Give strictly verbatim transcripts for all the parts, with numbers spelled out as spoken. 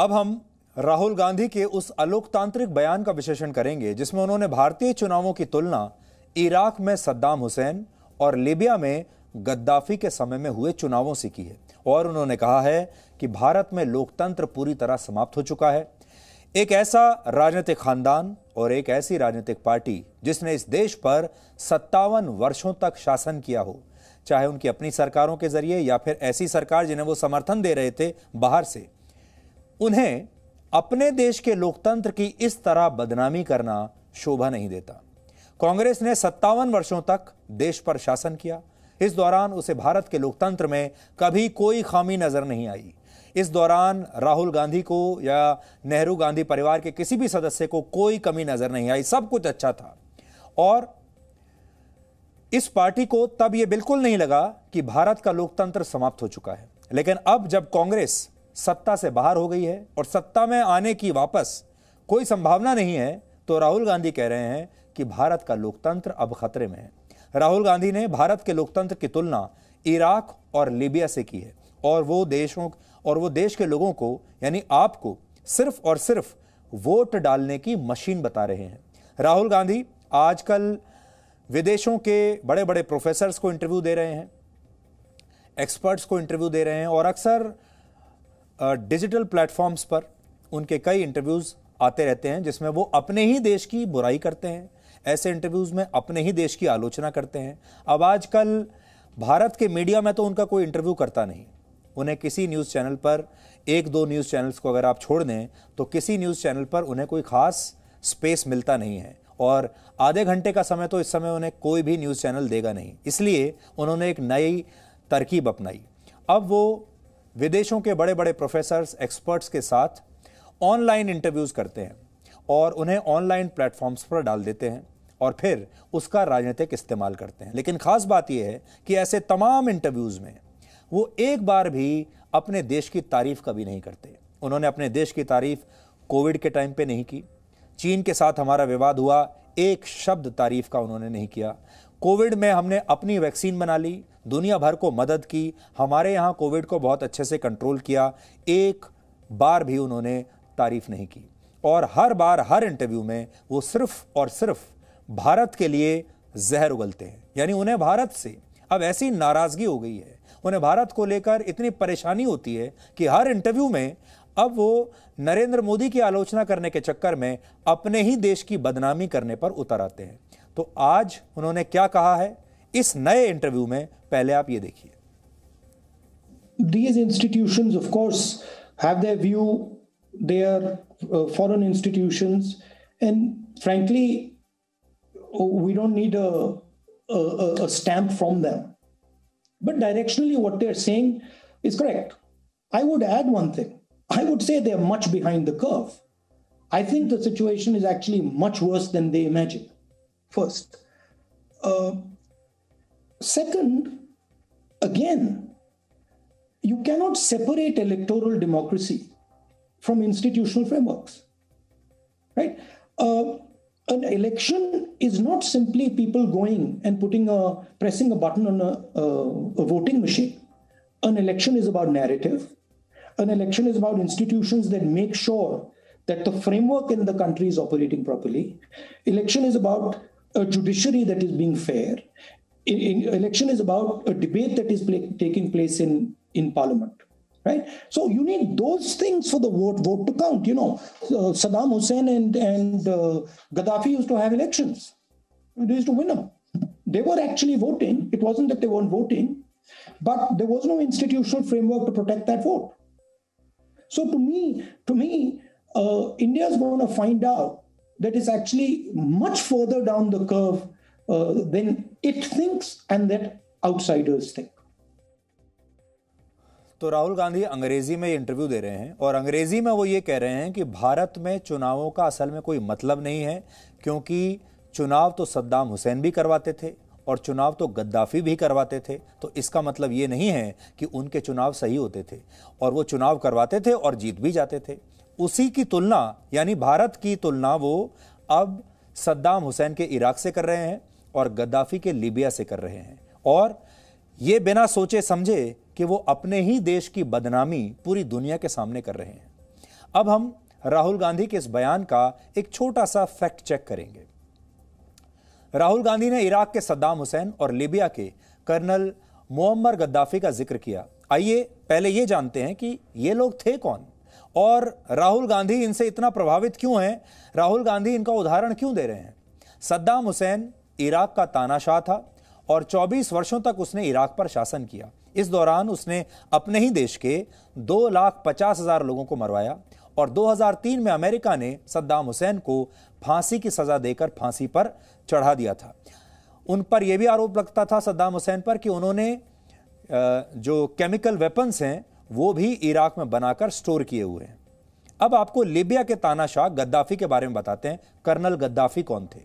अब हम राहुल गांधी के उस अलोकतांत्रिक बयान का विश्लेषण करेंगे जिसमें उन्होंने भारतीय चुनावों की तुलना इराक में सद्दाम हुसैन और लीबिया में गद्दाफी के समय में हुए चुनावों से की है। और उन्होंने कहा है कि भारत में लोकतंत्र पूरी तरह समाप्त हो चुका है। एक ऐसा राजनीतिक खानदान और एक ऐसी राजनीतिक पार्टी जिसने इस देश पर सत्तावन वर्षों तक शासन किया हो, चाहे उनकी अपनी सरकारों के जरिए या फिर ऐसी सरकार जिन्हें वो समर्थन दे रहे थे बाहर से, उन्हें अपने देश के लोकतंत्र की इस तरह बदनामी करना शोभा नहीं देता। कांग्रेस ने सत्तावन वर्षों तक देश पर शासन किया। इस दौरान उसे भारत के लोकतंत्र में कभी कोई खामी नजर नहीं आई। इस दौरान राहुल गांधी को या नेहरू गांधी परिवार के किसी भी सदस्य को कोई कमी नजर नहीं आई, सब कुछ अच्छा था। और इस पार्टी को तब यह बिल्कुल नहीं लगा कि भारत का लोकतंत्र समाप्त हो चुका है। लेकिन अब जब कांग्रेस सत्ता से बाहर हो गई है और सत्ता में आने की वापस कोई संभावना नहीं है, तो राहुल गांधी कह रहे हैं कि भारत का लोकतंत्र अब खतरे में है। राहुल गांधी ने भारत के लोकतंत्र की तुलना इराक और लीबिया से की है और वो देशों और वो देश के लोगों को, यानी आपको, सिर्फ और सिर्फ वोट डालने की मशीन बता रहे हैं। राहुल गांधी आजकल विदेशों के बड़े बड़े प्रोफेसर्स को इंटरव्यू दे रहे हैं, एक्सपर्ट्स को इंटरव्यू दे रहे हैं और अक्सर डिजिटल प्लेटफॉर्म्स पर उनके कई इंटरव्यूज़ आते रहते हैं जिसमें वो अपने ही देश की बुराई करते हैं। ऐसे इंटरव्यूज़ में अपने ही देश की आलोचना करते हैं। अब आजकल भारत के मीडिया में तो उनका कोई इंटरव्यू करता नहीं। उन्हें किसी न्यूज़ चैनल पर, एक दो न्यूज़ चैनल्स को अगर आप छोड़ दें तो किसी न्यूज़ चैनल पर उन्हें कोई ख़ास स्पेस मिलता नहीं है और आधे घंटे का समय तो इस समय उन्हें कोई भी न्यूज़ चैनल देगा नहीं। इसलिए उन्होंने एक नई तरकीब अपनाई। अब वो विदेशों के बड़े बड़े प्रोफेसर्स, एक्सपर्ट्स के साथ ऑनलाइन इंटरव्यूज़ करते हैं और उन्हें ऑनलाइन प्लेटफॉर्म्स पर डाल देते हैं और फिर उसका राजनीतिक इस्तेमाल करते हैं। लेकिन ख़ास बात यह है कि ऐसे तमाम इंटरव्यूज़ में वो एक बार भी अपने देश की तारीफ़ कभी नहीं करते। उन्होंने अपने देश की तारीफ़ कोविड के टाइम पे नहीं की। चीन के साथ हमारा विवाद हुआ, एक शब्द तारीफ़ का उन्होंने नहीं किया। कोविड में हमने अपनी वैक्सीन बना ली, दुनिया भर को मदद की, हमारे यहाँ कोविड को बहुत अच्छे से कंट्रोल किया, एक बार भी उन्होंने तारीफ़ नहीं की। और हर बार हर इंटरव्यू में वो सिर्फ और सिर्फ भारत के लिए जहर उगलते हैं, यानी उन्हें भारत से अब ऐसी नाराज़गी हो गई है, उन्हें भारत को लेकर इतनी परेशानी होती है कि हर इंटरव्यू में अब वो नरेंद्र मोदी की आलोचना करने के चक्कर में अपने ही देश की बदनामी करने पर उतर आते हैं। तो आज उन्होंने क्या कहा है इस नए इंटरव्यू में, पहले आप ये देखिए। These institutions, of course, have their view, their foreign institutions, and frankly, we don't need a a, a stamp from them. But directionally, what they are saying is correct. I would add one thing. I would say they are much behind the curve. I think the situation is actually much worse than they imagined, first. Uh, second, again, you cannot separate electoral democracy from institutional frameworks, right? Uh, An election is not simply people going and putting a pressing a button on a, a, a voting machine. An election is about narrative. An election is about institutions that make sure that the framework in the country is operating properly. Election is about a judiciary that is being fair. Election is about a debate that is play, taking place in, in parliament. Right, so you need those things for the vote vote to count. You know, uh, Saddam Hussein and and uh, Gaddafi used to have elections. They used to win them. They were actually voting. It wasn't that they weren't voting, but there was no institutional framework to protect that vote. So to me, to me, uh, India is going to find out that it's actually much further down the curve uh, than it thinks and that outsiders think. तो राहुल गांधी अंग्रेजी में interview दे रहे हैं और अंग्रेजी में वो ये कह रहे हैं कि भारत में चुनावों का असल में कोई मतलब नहीं है, क्योंकि चुनाव तो सद्दाम हुसैन भी करवाते थे और चुनाव तो गद्दाफी भी करवाते थे, तो इसका मतलब ये नहीं है कि उनके चुनाव सही होते थे। और वो चुनाव करवाते थे और जीत भी जाते थे। उसी की तुलना, यानी भारत की तुलना, वो अब सद्दाम हुसैन के इराक से कर रहे हैं और गद्दाफी के लीबिया से कर रहे हैं। और ये बिना सोचे समझे कि वो अपने ही देश की बदनामी पूरी दुनिया के सामने कर रहे हैं। अब हम राहुल गांधी के इस बयान का एक छोटा सा फैक्ट चेक करेंगे। राहुल गांधी ने इराक के सद्दाम हुसैन और लीबिया के कर्नल मुअम्मर गद्दाफी का जिक्र किया। आइए पहले ये जानते हैं कि ये लोग थे कौन और राहुल गांधी इनसे इतना प्रभावित क्यों हैं, राहुल गांधी इनका उदाहरण क्यों दे रहे हैं। सद्दाम हुसैन इराक का तानाशाह था और चौबीस वर्षों तक उसने इराक पर शासन किया। इस दौरान उसने अपने ही देश के दो लाख पचास हजार लोगों को मरवाया और दो हज़ार तीन में अमेरिका ने सद्दाम हुसैन को फांसी की सजा देकर फांसी पर चढ़ा दिया था। उन पर यह भी आरोप लगता था सद्दाम हुसैन पर कि उन्होंने जो केमिकल वेपन्स हैं वो भी इराक में बनाकर स्टोर किए हुए हैं। अब आपको लीबिया के तानाशाह गद्दाफी के बारे में बताते हैं। कर्नल गद्दाफी कौन थे,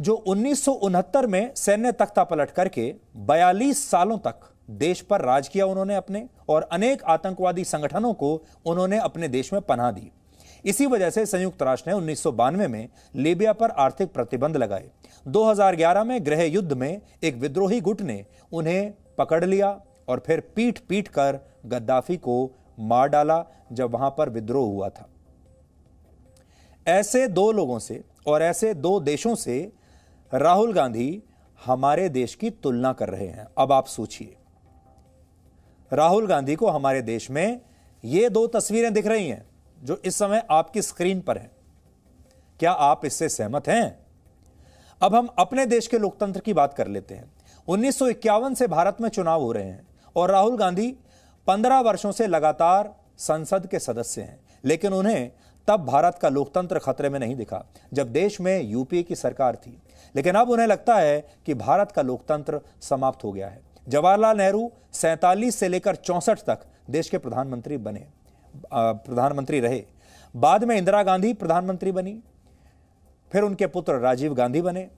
जो उन्नीस सौ उनहत्तर में सैन्य तख्ता पलट करके बयालीस सालों तक देश पर राज किया उन्होंने अपने, और अनेक आतंकवादी संगठनों को उन्होंने अपने देश में पनाह दी। इसी वजह से संयुक्त राष्ट्र ने उन्नीस सौ बानवे में लीबिया पर आर्थिक प्रतिबंध लगाए। दो हज़ार ग्यारह में गृह युद्ध में एक विद्रोही गुट ने उन्हें पकड़ लिया और फिर पीट पीट कर गद्दाफी को मार डाला जब वहां पर विद्रोह हुआ था। ऐसे दो लोगों से और ऐसे दो देशों से राहुल गांधी हमारे देश की तुलना कर रहे हैं। अब आप सोचिए, राहुल गांधी को हमारे देश में ये दो तस्वीरें दिख रही हैं जो इस समय आपकी स्क्रीन पर हैं। क्या आप इससे सहमत हैं? अब हम अपने देश के लोकतंत्र की बात कर लेते हैं। उन्नीस सौ इक्यावन से भारत में चुनाव हो रहे हैं और राहुल गांधी पंद्रह वर्षों से लगातार संसद के सदस्य हैं, लेकिन उन्हें तब भारत का लोकतंत्र खतरे में नहीं दिखा जब देश में यूपीए की सरकार थी। लेकिन अब उन्हें लगता है कि भारत का लोकतंत्र समाप्त हो गया है। जवाहरलाल नेहरू सैंतालीस से लेकर चौंसठ तक देश के प्रधानमंत्री बने प्रधानमंत्री रहे। बाद में इंदिरा गांधी प्रधानमंत्री बनी, फिर उनके पुत्र राजीव गांधी बने।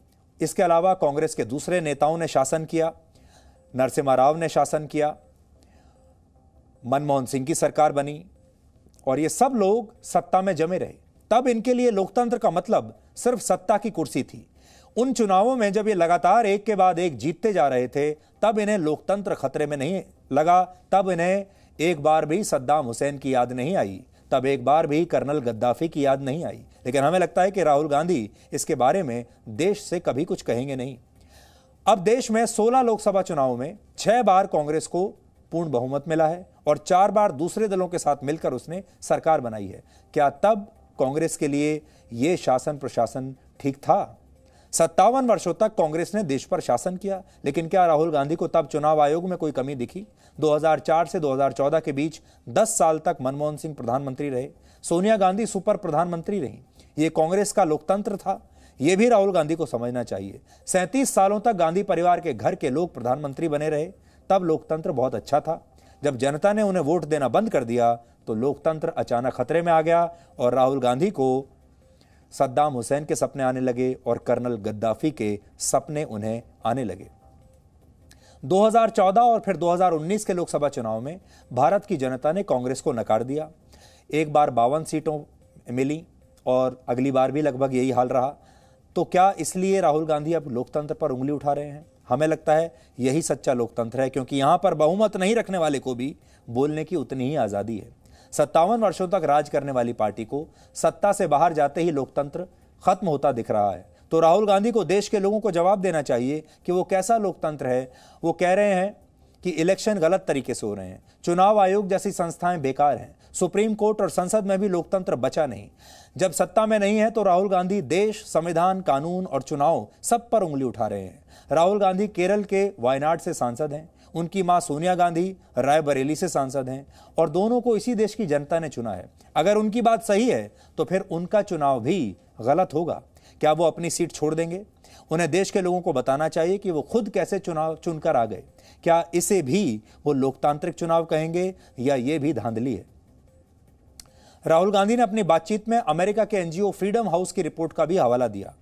इसके अलावा कांग्रेस के दूसरे नेताओं ने शासन किया। नरसिम्हा राव ने शासन किया, मनमोहन सिंह की सरकार बनी और ये सब लोग सत्ता में जमे रहे। तब इनके लिए लोकतंत्र का मतलब सिर्फ सत्ता की कुर्सी थी। उन चुनावों में जब ये लगातार एक के बाद एक जीतते जा रहे थे तब इन्हें लोकतंत्र खतरे में नहीं लगा। तब इन्हें एक बार भी सद्दाम हुसैन की याद नहीं आई, तब एक बार भी कर्नल गद्दाफी की याद नहीं आई। लेकिन हमें लगता है कि राहुल गांधी इसके बारे में देश से कभी कुछ कहेंगे नहीं। अब देश में सोलह लोकसभा चुनावों में छह बार कांग्रेस को पूर्ण बहुमत मिला है और चार बार दूसरे दलों के साथ मिलकर उसने सरकार बनाई है। क्या तब कांग्रेस के लिए यह शासन प्रशासन ठीक था? सत्तावन वर्षों तक कांग्रेस ने देश पर शासन किया, लेकिन क्या राहुल गांधी को तब चुनाव आयोग में कोई कमी दिखी? दो हज़ार चार से दो हज़ार चौदह के बीच दस साल तक मनमोहन सिंह प्रधानमंत्री रहे, सोनिया गांधी सुपर प्रधानमंत्री रहीं। ये कांग्रेस का लोकतंत्र था। ये भी राहुल गांधी को समझना चाहिए। सैंतीस सालों तक गांधी परिवार के घर के लोग प्रधानमंत्री बने रहे। तब लोकतंत्र बहुत अच्छा था। जब जनता ने उन्हें वोट देना बंद कर दिया तो लोकतंत्र अचानक खतरे में आ गया और राहुल गांधी को सद्दाम हुसैन के सपने आने लगे और कर्नल गद्दाफी के सपने उन्हें आने लगे। दो हज़ार चौदह और फिर दो हज़ार उन्नीस के लोकसभा चुनाव में भारत की जनता ने कांग्रेस को नकार दिया। एक बार बावन सीटों मिली और अगली बार भी लगभग यही हाल रहा। तो क्या इसलिए राहुल गांधी अब लोकतंत्र पर उंगली उठा रहे हैं? हमें लगता है यही सच्चा लोकतंत्र है, क्योंकि यहाँ पर बहुमत नहीं रखने वाले को भी बोलने की उतनी ही आज़ादी है। सत्तावन वर्षों तक राज करने वाली पार्टी को सत्ता से बाहर जाते ही लोकतंत्र खत्म होता दिख रहा है। तो राहुल गांधी को देश के लोगों को जवाब देना चाहिए कि वो कैसा लोकतंत्र है। वो कह रहे हैं कि इलेक्शन गलत तरीके से हो रहे हैं, चुनाव आयोग जैसी संस्थाएं बेकार हैं, सुप्रीम कोर्ट और संसद में भी लोकतंत्र बचा नहीं। जब सत्ता में नहीं है तो राहुल गांधी देश, संविधान, कानून और चुनाव सब पर उंगली उठा रहे हैं। राहुल गांधी केरल के वायनाड से सांसद हैं, उनकी मां सोनिया गांधी रायबरेली से सांसद हैं और दोनों को इसी देश की जनता ने चुना है। अगर उनकी बात सही है तो फिर उनका चुनाव भी गलत होगा। क्या वो अपनी सीट छोड़ देंगे? उन्हें देश के लोगों को बताना चाहिए कि वो खुद कैसे चुनाव चुनकर आ गए। क्या इसे भी वो लोकतांत्रिक चुनाव कहेंगे या ये भी धांधली है? राहुल गांधी ने अपनी बातचीत में अमेरिका के एनजीओ फ्रीडम हाउस की रिपोर्ट का भी हवाला दिया।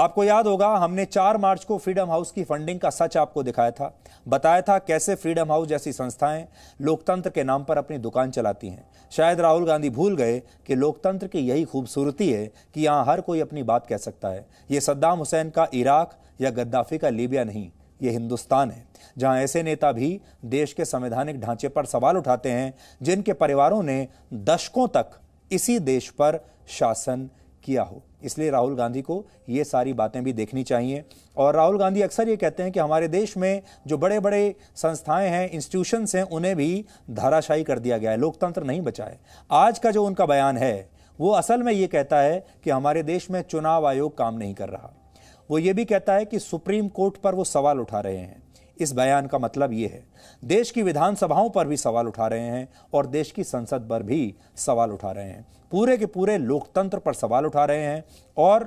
आपको याद होगा हमने चार मार्च को फ्रीडम हाउस की फंडिंग का सच आपको दिखाया था, बताया था कैसे फ्रीडम हाउस जैसी संस्थाएं लोकतंत्र के नाम पर अपनी दुकान चलाती हैं। शायद राहुल गांधी भूल गए कि लोकतंत्र की यही खूबसूरती है कि यहाँ हर कोई अपनी बात कह सकता है। ये सद्दाम हुसैन का इराक या गद्दाफी का लीबिया नहीं, ये हिंदुस्तान है जहां ऐसे नेता भी देश के संवैधानिक ढांचे पर सवाल उठाते हैं जिनके परिवारों ने दशकों तक इसी देश पर शासन किया हो। इसलिए राहुल गांधी को ये सारी बातें भी देखनी चाहिए। और राहुल गांधी अक्सर ये कहते हैं कि हमारे देश में जो बड़े बड़े संस्थाएं हैं, इंस्टीट्यूशंस हैं, उन्हें भी धाराशाही कर दिया गया है, लोकतंत्र नहीं बचा है। आज का जो उनका बयान है वो असल में ये कहता है कि हमारे देश में चुनाव आयोग काम नहीं कर रहा। वो ये भी कहता है कि सुप्रीम कोर्ट पर वो सवाल उठा रहे हैं। इस बयान का मतलब ये है देश की विधानसभाओं पर भी सवाल उठा रहे हैं और देश की संसद पर भी सवाल उठा रहे हैं, पूरे के पूरे लोकतंत्र पर सवाल उठा रहे हैं। और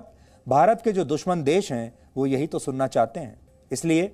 भारत के जो दुश्मन देश हैं वो यही तो सुनना चाहते हैं। इसलिए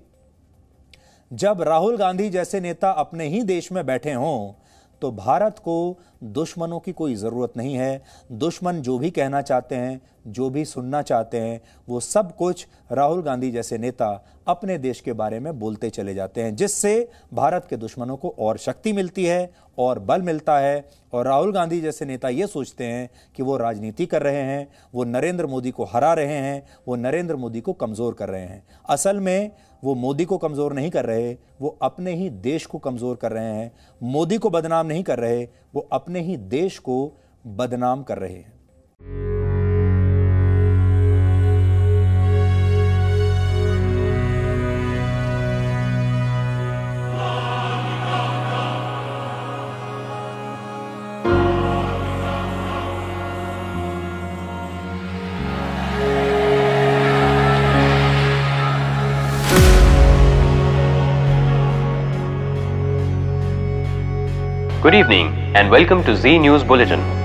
जब राहुल गांधी जैसे नेता अपने ही देश में बैठे हों तो भारत को दुश्मनों की कोई ज़रूरत नहीं है। दुश्मन जो भी कहना चाहते हैं, जो भी सुनना चाहते हैं, वो सब कुछ राहुल गांधी जैसे नेता अपने देश के बारे में बोलते चले जाते हैं, जिससे भारत के दुश्मनों को और शक्ति मिलती है और बल मिलता है। और राहुल गांधी जैसे नेता ये सोचते हैं कि वो राजनीति कर रहे हैं, वो नरेंद्र मोदी को हरा रहे हैं, वो नरेंद्र मोदी को कमज़ोर कर रहे हैं। असल में वो मोदी को कमज़ोर नहीं कर रहे, वो अपने ही देश को कमज़ोर कर रहे हैं। मोदी को बदनाम नहीं कर रहे, वो अपने ही देश को बदनाम कर रहे हैं। Good evening and welcome to Zee News Bulletin.